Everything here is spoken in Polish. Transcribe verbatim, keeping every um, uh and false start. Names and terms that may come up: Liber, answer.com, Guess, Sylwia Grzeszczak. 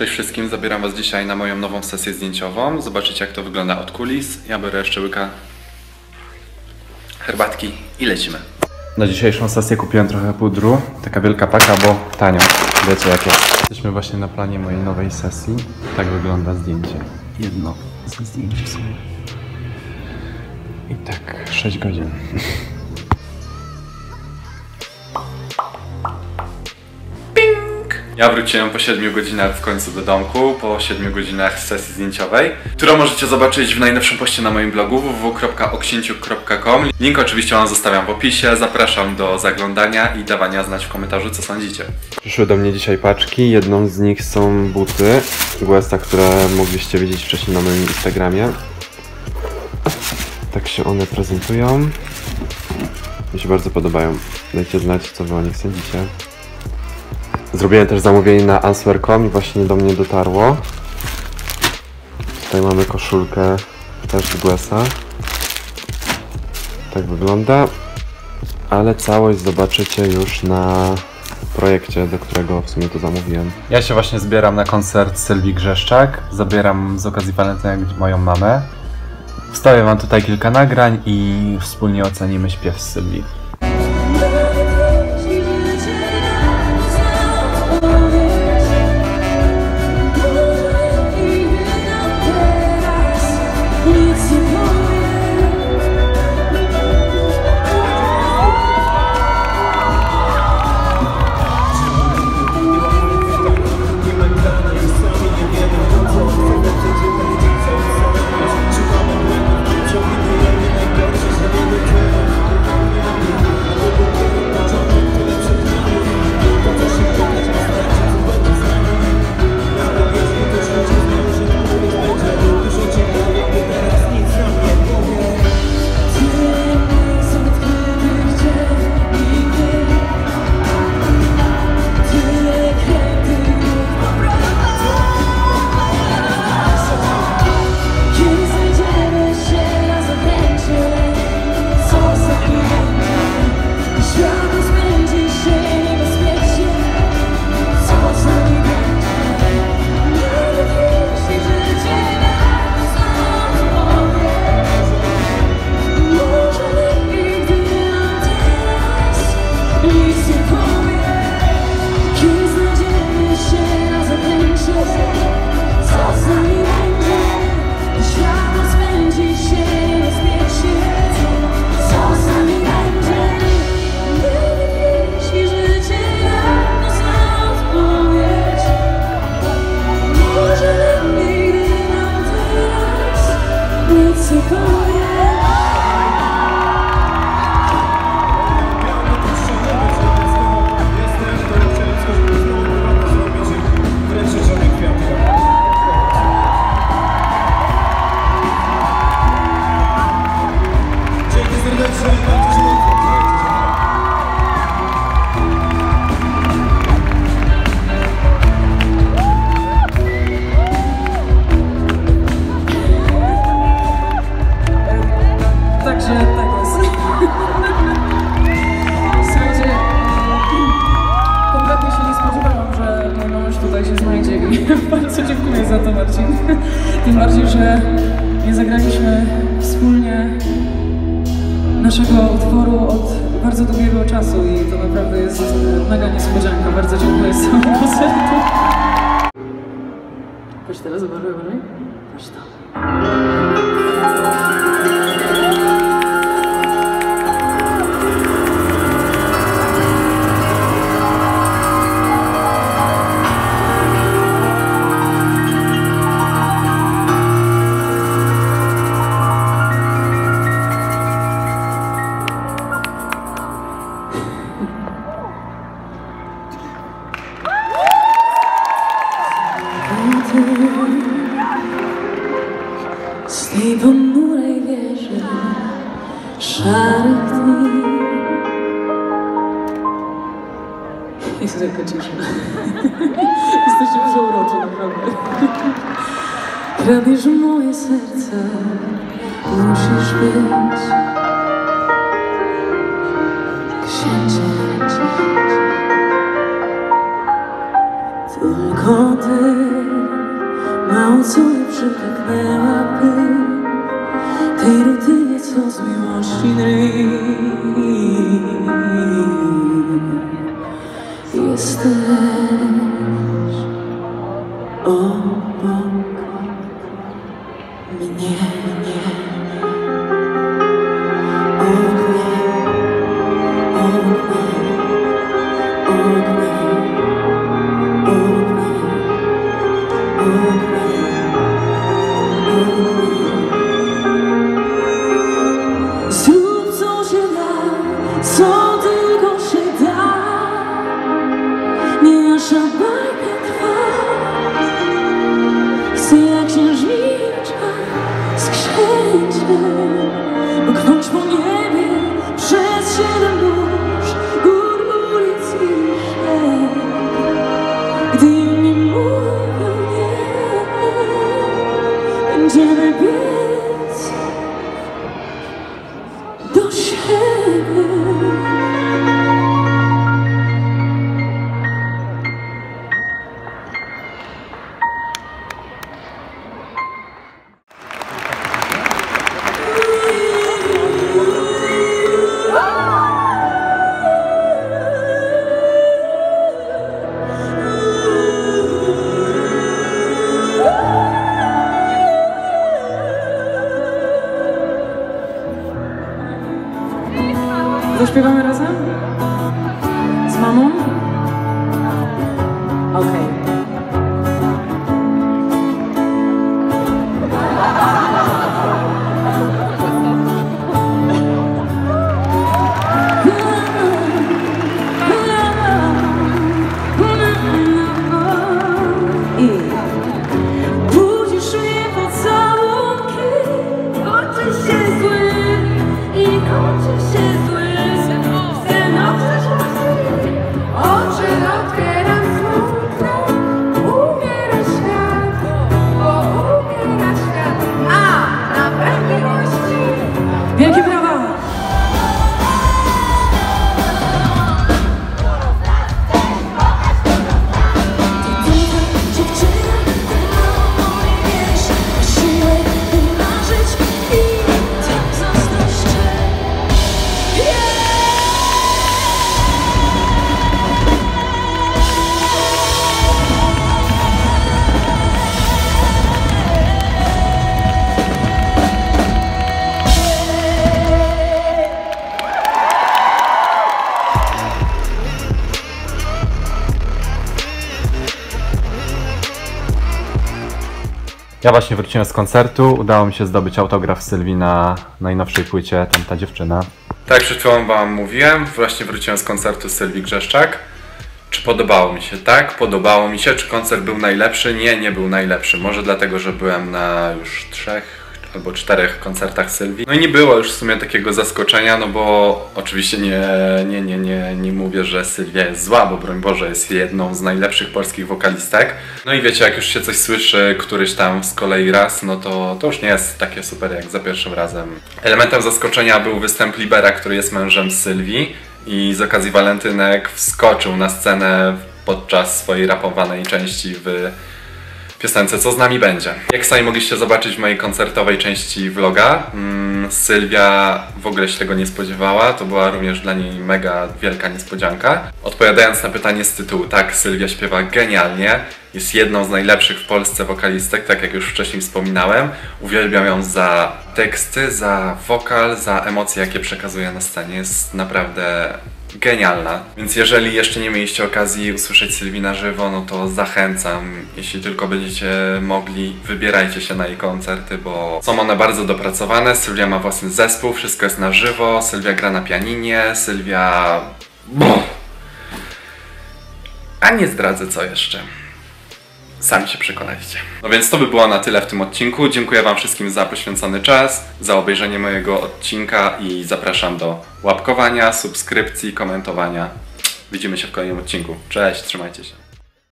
Cześć wszystkim, zabieram Was dzisiaj na moją nową sesję zdjęciową. Zobaczycie, jak to wygląda od kulis. Ja biorę jeszcze łyka herbatki i lecimy. Na dzisiejszą sesję kupiłem trochę pudru. Taka wielka paka, bo tanio. Wiecie jak jest. Jesteśmy właśnie na planie mojej nowej sesji. Tak wygląda zdjęcie. Jedno ze zdjęć w sumie. I tak sześć godzin. Ja wróciłem po siedmiu godzinach w końcu do domku, po siedmiu godzinach sesji zdjęciowej, którą możecie zobaczyć w najnowszym poście na moim blogu w w w kropka oksinciuk kropka com. Link oczywiście Wam zostawiam w opisie, zapraszam do zaglądania i dawania znać w komentarzu, co sądzicie. Przyszły do mnie dzisiaj paczki, jedną z nich są buty Guessa, które mogliście widzieć wcześniej na moim Instagramie. Tak się one prezentują. Mi się bardzo podobają. Dajcie znać, co Wy o nich sądzicie. Zrobiłem też zamówienie na answer kropka com i właśnie do mnie dotarło. Tutaj mamy koszulkę też z Guessa. Tak wygląda. Ale całość zobaczycie już na projekcie, do którego w sumie to zamówiłem. Ja się właśnie zbieram na koncert Sylwii Grzeszczak. Zabieram z okazji walentynek moją mamę. Wstawię Wam tutaj kilka nagrań i wspólnie ocenimy śpiew z Sylwii. Tym bardziej, że nie zagraliśmy wspólnie naszego utworu od bardzo długiego czasu i to naprawdę jest mega niespodzianka. Bardzo dziękuję z całego koncertu. Patrz teraz, uważaj, uważaj. Patrz to. Z tej ponurej wieży szarych dni. Jest taka cisza. Jesteście przeuroczy, naprawdę. Kradziesz moje serce, musisz być księciem. Tylko ty. końcu nie przytaknęłaby tej rutynie, co z miłości dni. Jesteś obok mnie, mnie. Zaśpiewamy razem? Z mamą? Okej. Okay. I budzisz mnie pocałunki, kończy się zły i kończy się zły. Ja właśnie wróciłem z koncertu, udało mi się zdobyć autograf Sylwii na najnowszej płycie, tam ta dziewczyna. Tak, przed chwilą wam mówiłem, właśnie wróciłem z koncertu Sylwii Grzeszczak. Czy podobało mi się? Tak, podobało mi się. Czy koncert był najlepszy? Nie, nie był najlepszy. Może dlatego, że byłem na już trzech albo czterech koncertach Sylwii. No i nie było już w sumie takiego zaskoczenia, no bo oczywiście nie, nie, nie, nie, nie mówię, że Sylwia jest zła, bo broń Boże, jest jedną z najlepszych polskich wokalistek. No i wiecie, jak już się coś słyszy któryś tam z kolei raz, no to, to już nie jest takie super jak za pierwszym razem. Elementem zaskoczenia był występ Libera, który jest mężem Sylwii i z okazji walentynek wskoczył na scenę podczas swojej rapowanej części w piosence Co z nami będzie. Jak sami mogliście zobaczyć w mojej koncertowej części vloga, mmm, Sylwia w ogóle się tego nie spodziewała, to była również dla niej mega wielka niespodzianka. Odpowiadając na pytanie z tytułu, tak, Sylwia śpiewa genialnie, jest jedną z najlepszych w Polsce wokalistek, tak jak już wcześniej wspominałem. Uwielbiam ją za teksty, za wokal, za emocje, jakie przekazuje na scenie, jest naprawdę genialna. Więc jeżeli jeszcze nie mieliście okazji usłyszeć Sylwii na żywo, no to zachęcam. Jeśli tylko będziecie mogli, wybierajcie się na jej koncerty, bo są one bardzo dopracowane. Sylwia ma własny zespół, wszystko jest na żywo. Sylwia gra na pianinie, Sylwia... Buh. A nie zdradzę co jeszcze. Sami się przekonajcie. No więc to by było na tyle w tym odcinku. Dziękuję wam wszystkim za poświęcony czas, za obejrzenie mojego odcinka i zapraszam do łapkowania, subskrypcji, komentowania. Widzimy się w kolejnym odcinku. Cześć, trzymajcie się.